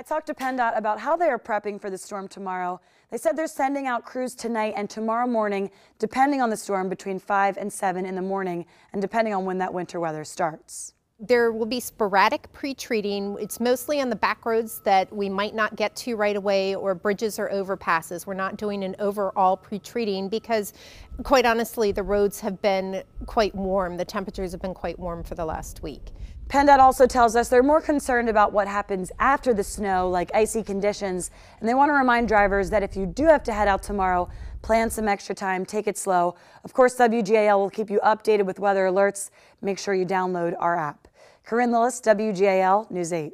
I talked to PennDOT about how they are prepping for the storm tomorrow. They said they're sending out crews tonight and tomorrow morning, depending on the storm, between 5 and 7 in the morning, and depending on when that winter weather starts. There will be sporadic pre-treating. It's mostly on the back roads that we might not get to right away, or bridges or overpasses. We're not doing an overall pre-treating because, quite honestly, the roads have been quite warm. The temperatures have been quite warm for the last week. PennDOT also tells us they're more concerned about what happens after the snow, like icy conditions, and they want to remind drivers that if you do have to head out tomorrow, plan some extra time, take it slow. Of course, WGAL will keep you updated with weather alerts. Make sure you download our app. Corinne Lillis, WGAL News 8.